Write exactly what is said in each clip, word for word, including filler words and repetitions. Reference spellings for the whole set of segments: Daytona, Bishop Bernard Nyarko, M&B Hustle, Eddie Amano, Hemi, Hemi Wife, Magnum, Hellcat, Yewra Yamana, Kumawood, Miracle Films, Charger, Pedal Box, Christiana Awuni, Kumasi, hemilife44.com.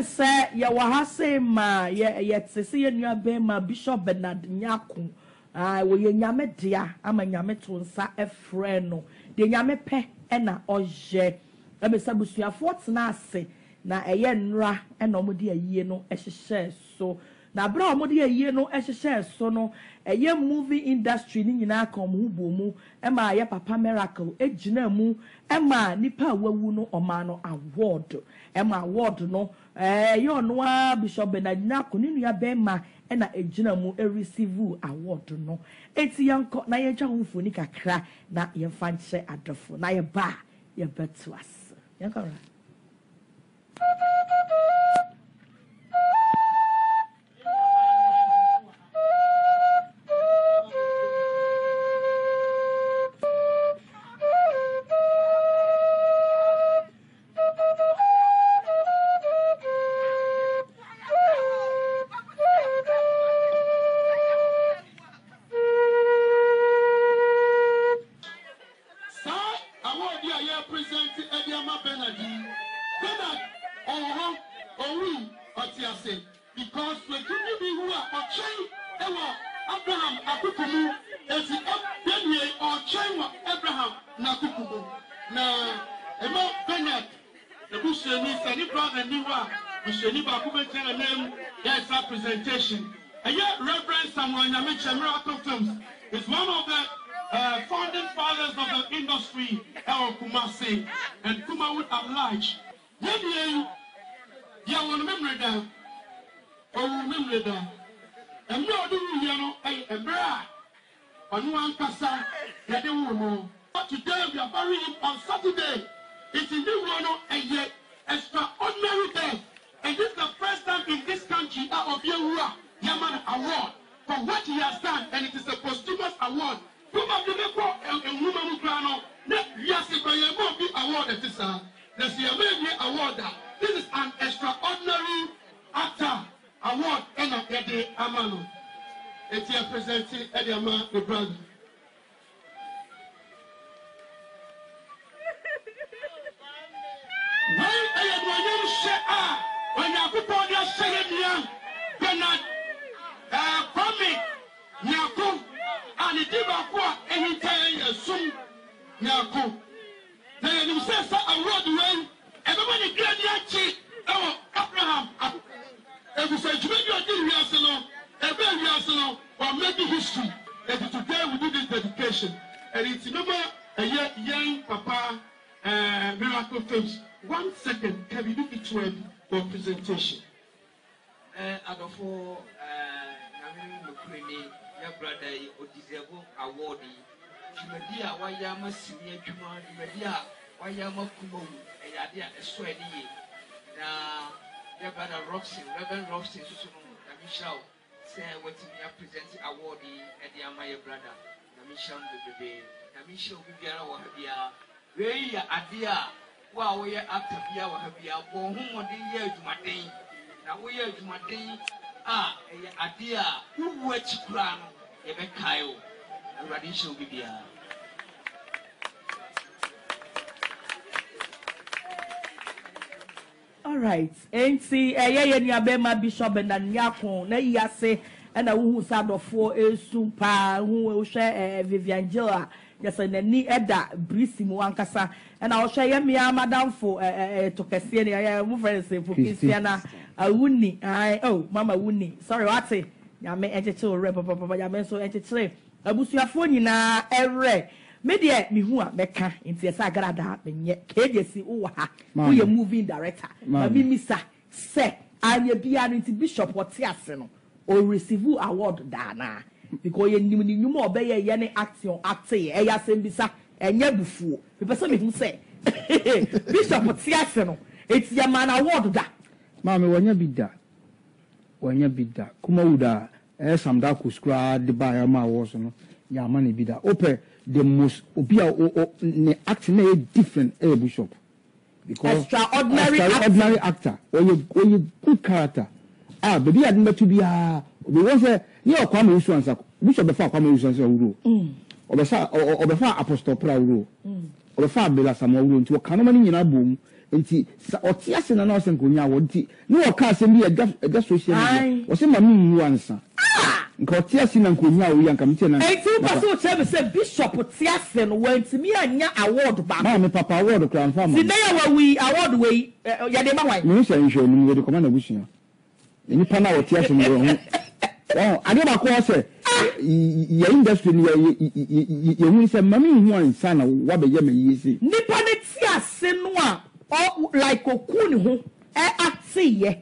ne se ya wahase ma ye ye tsese ye nua be ma Bishop Bernard Nyarko ah wo ye nyame dia ama nyame to nsa efre no de nyame pe e na oje e be sabusuafo tena ase na eye nra e na omodi ayie no ehyehyee so na bra omodi ayie no ehyehyee so no eye movie industry ni nyina akam hubo mu e ma ye papa miracle e jina mu e ma nipa wawu no oma no award e ma award no eh yo no Bishop Bernard Nyarko ni nua be ma e na ejina mu e receive award no eti yanko na ye twa hofo ni kakra na ye fa nche adofo na ye ba ye betu as yanko ra presentation. And yet, Reverend Miracle Films is one of the uh, founding fathers of the industry, El Kumasi, and Kumawood at large. Then you, you will remember that. You will remember that. And you do, you know, a bra. And one person, you don't know. But today, we are burying on Saturday. It's a new one, and yet, extraordinary day. And this is the first time in this country that of Yewra Yamana award for what he has done, and it is a posthumous award. Who have you before a woman who crowned? Yes, if I am not be awarded this, let's see a man award. This is an extraordinary actor award, and of Eddie Amano. It's here presenting Eddie Amano, the brother. Why are you when you put on your second year, Bernard, uh, Kwame, Nyarko, and the Dibakwa, and he tell you soon, Nyarko. Then you say, sir, I rode away, and when you get your cheek, oh, Abraham, if you say, you make your deal, we are salon, and then we are salon, or making history. And today we do this dedication. And it's number a young papa, uh, Miracle Films. One second, can we do it to for presentation. Adolfo, Namini Mukreni, your brother, or deserving awardee, Jumedia, Wayama Senior Juma, Jumedia, Wayama Kumu, and Adia Eswadi, your brother Robson, Reverend Robson, and Michelle, say what you are presenting awardee, and the Amaya brother, Namishan the baby, Namisha Ubiara Wahabia, Raya Adia. Wow, we are after here, we are born on the year to my day. Now we are to my day. Ah, a dear, who works crown, a Kyle, a radiation will be here. All right, ain't see a yay and Yabema Bishop and Nyarko, Nayase, and a who sad of four is soon pa who will share Vivian Jilla. Yes, and then ni edda brisi mu ankasa and I'll share me madam for eh to kesiani eh mu friends for Christiana awuni oh mama wuni sorry what say ya me encheche re papa papa ya me so encheche abusuafo nyina ere me de me hu a meka nti esa agrada menye kgc wo ha who your movie director abi misa se anya bia no nti Bishop wote ase no o receive award da na because you ni ni mo be ye ne action act ye e ya sem bisa enye bufuo me person me hu say Bishop ti ase no eti ya man award da ma me wonya bi da wonya bi da kuma wuda e sam da ku skra de ba ya ma wo so no ya ma ne bi da ope the most obi o ne act na different e Bishop because extraordinary extraordinary actor or you or you good character ah baby I didn't to be a we want say you come with us and Bishop before come with us and we or before apostle pra we or before bela samuel we to can no man in na boom Nti oti ase na na o se nkonya wo nti ni wo ka ase bi e da social media wo se ma mi nwu ansa nka oti ase na nkonya wo yanka mti na e ti pass o che be se bishop oti ase no wa nti mi anya award ba ma me papa award kran fama si na ya wa wi award we ya de ma wan mi se nhwe ni we de koma na busuya ni pa na oti ase no ho oh ade ba ko se ya industry ni ya hu se ma mi nwu ansa na wa be ye ma yi si ni pa ne ti ase no a oh, like okuni ho eh ati ye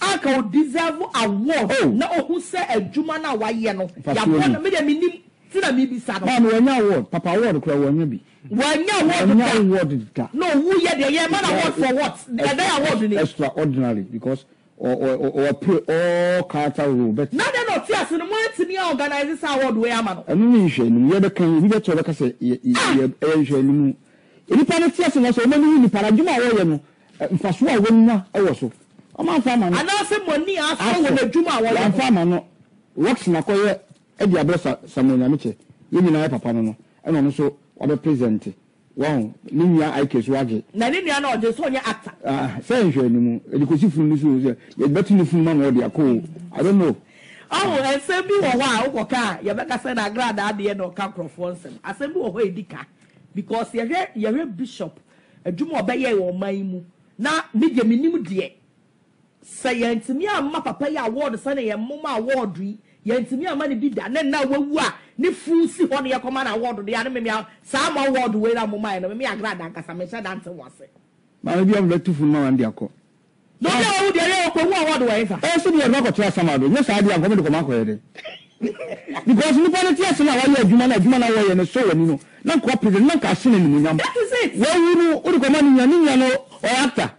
aka o deserve award na o hu se adwuma na wa ye no ya bona me de minim ti na mi bi sa no na wanya award papa award kura wanya bi wanya award wanya award da no who ye de ye man award for what the award ni extraordinary because or or or pay all character role but na de no ti ase no mo ntini organize sa award we ama no enu ni hwe ni ye be kan ni be to be ka se ye hwe ni mu Il n'y a pas de tiers, il n'y a pas de tiers. Il faut soit une femme. On a femme. On a femme. On a femme. On a femme. On a femme. On a femme. On a femme. On a femme. On a femme. On a femme. On a oh, and send me a while, Oka, you better send a grad at the end of Cancrofonson. I send you away, Dika. Because you are a bishop, a jumo baye or maimu. Now, media minimu dear. Say, and to me, I'm papa award, sonny, and mumma awardry. Yen to me, I'm money did that. Then now, we are the fool see on your command award, the enemy, some award where I'm mine, and me are glad that I mentioned answer was it. Maybe I'm ready for now and the accord. No, no, they're all award waiver. I said, you're not going to tell somebody. Yes, I am going to come out with because no one tells you how you are human, human away and so on, you know. Not cooperative, not casting in the number. That is it. Well, you know, or commanding a million or actor.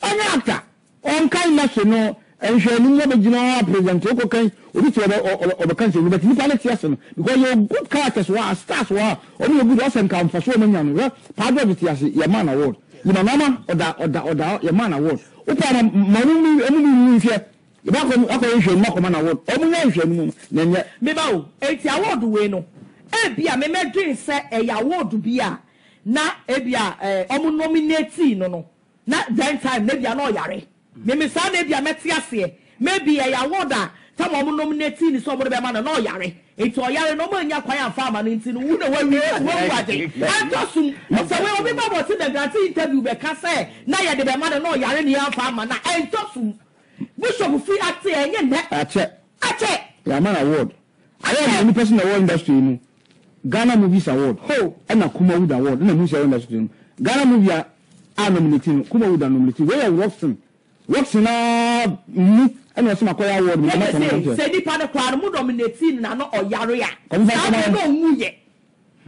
An actor. On kindness, you know, and shall never be general president, okay, or which other or the country, but you can't tell them because your good characters were stars were only a good lesson come for so many young. Pardon me, Yaman Award. You know, Mama or that or that or that Yaman Award. Open Marumi, only here. You back on operation, not command award. Operation, then yet. Mibao, it's your award, we know. Ebia, me me drink say a award be a. Na ebia, omu nominate no no. Na then time, maybe I no yare. Me me say maybe I met yesterday. Maybe a awarda. Time omu nominate ni somebody be man no yare. It's your yare no more nya kwaya farmer nti no. Who the way we we I just so we obi ba boss the grant interview be ka say. Na ya de be man no yare ni farmer na. I just so Bishop free actor and yet Ache. Ache. Yamana award. I am the person award industry. Ghana Movies Award. Oh, and a Kumawood Award. No movie industry. Ghana Movies are nominating. Kumawood are nominating. Where are Roxton? Roxton are me. And I see my choir award. Say the part of choir mood nominating. Na no oyaria. Come from Ghana.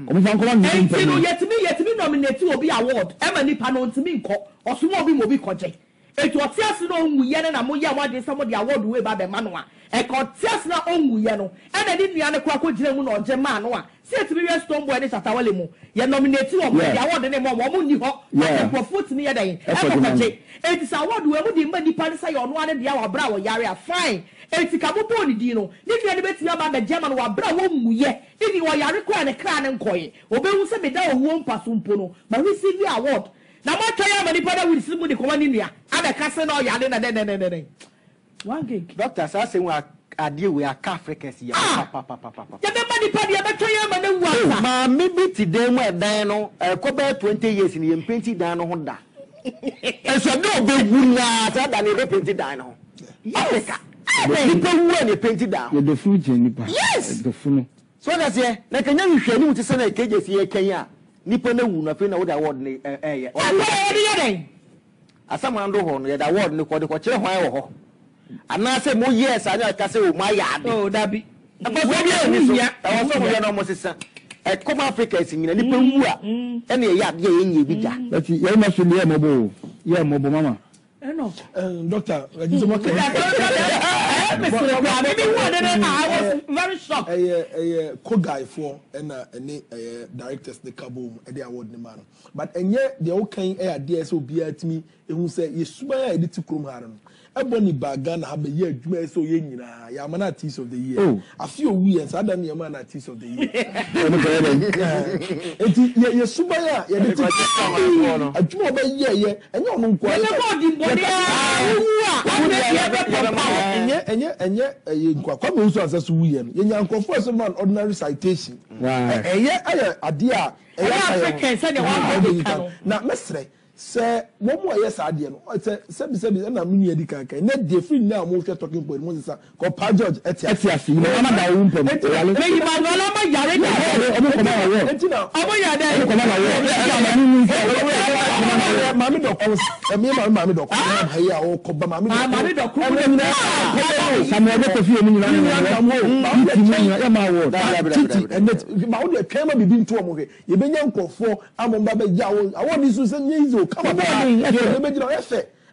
Come from Ghana. And you know yet me yet me nominating will be award. Emily Panon to me ko. Osumo bi mo bi koje. It was just no Muyana and Muya, what is somebody award way by the Manua. I caught just now on Muyano, and I didn't the Quaco German or Germanoa. Say to me, a stone boy is at Awalimo. You nominate two of the award and one woman you have for foot me a day. It is award where the money parisai on one and the hour brow, Yaria, fine. It's a caboponi dino. If you had a bit about the German or brow, Muye, if you are requiring a crown and coin, Obey send me down one passumpono, but we see the award. Now, my time, and the brother will see the command India. I'm a cousin or Yadena. One gig. Doctors, I say, I deal with a Catholic. Yeah, papa, papa. The money party, I'm a triumph. Mammy, Bitty, then where Dano, a couple twenty years in the imprinted Dano Honda. And so, no, they will not have an imprinted Dano. Yes, people who are painted down. The food, yes, the food. So that's it. Like a young shadow to send a cage here, Kenya. Nipa na wuna fe na wo da award ni eh eh. Asama ndo ho no da award ni ko de ko kire hwan wo ho. Ana se mo yes anya ka se o ma ya de. Oh da bi. Akoso bi ni so. Tawo so mo ya no mo sisa. E come Africa is nyina nipa wu a. E na ye ya de ye nyi bi da. But ye ma so le mo bo. Ye mo bo mama. Eh no. Eh doctor, I just want to I was very shocked. A a co guy for and a directors the kaboom and the award the man. But and yet the old king air D S O B at me who said you swear I did to come hard. Ebony Bagana have a year, so Yamana Artist of the Year. A few weeks, Adam Yamana Artist of the Year. Yes, Subaya, a two and you're not quite. And yet, and yet, you come also as we am. You confess a man ordinary citation. Right. Yet, I dear African said, now, Mister. C'est moi moi yes adieu c'est c'est c'est c'est un mini éditeur qui net défini na moi je talking point moi c'est ça qu'on pas George et c'est c'est fini on a d'ailleurs un peu mais il m'a dit non mais y a rien on peut pas aller et tu n'as on peut y aller on peut pas aller mami docons mami mami docons hey ya on combat mami mami docons ça me fait fille mini là mami ya ma wo et net ma on est quand même bibi to mo ke ye be nya nkofo amomba be ya wo awon isu se nyizo come on, baby.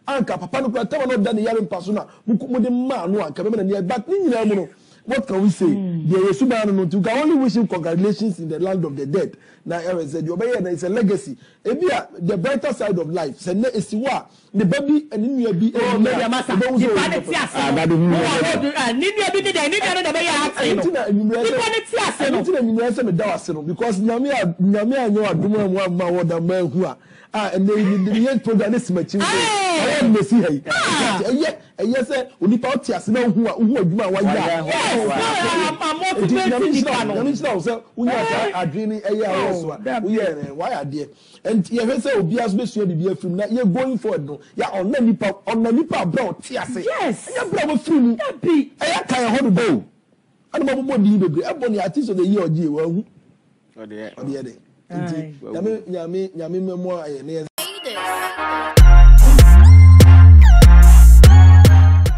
Anka papa no tell no done yarin pasuna. Mu de ma no anka be na but ni nyina mu no. What can we say? There is Sudan no to only wish him congratulations in the land of the dead. Now Aaron said your baby is a legacy. Ebia the brighter side of life. Say na esiwa the baby and you be oh me ya massa. The paneti asa. Ni you be dey ni dey na be ya ase no. The paneti asa no. Ti na mi no say me da ase no because nyame nyame anyo adumo mu amma wo da man hu a. Ah, and they didn't program this much. I am the C I A. Yes, sir, only parties know who are why you are dreaming a year. Why are they? And yes, sir, be as much you from that. You're going forward. No, yeah, on the nipple, on the nipple, brought tears. Yes, I'm proud of you. I can't hold a bow. I don't know what you do. I'm on the artist of the year. You are the other. Yami, yami, yami, memoir,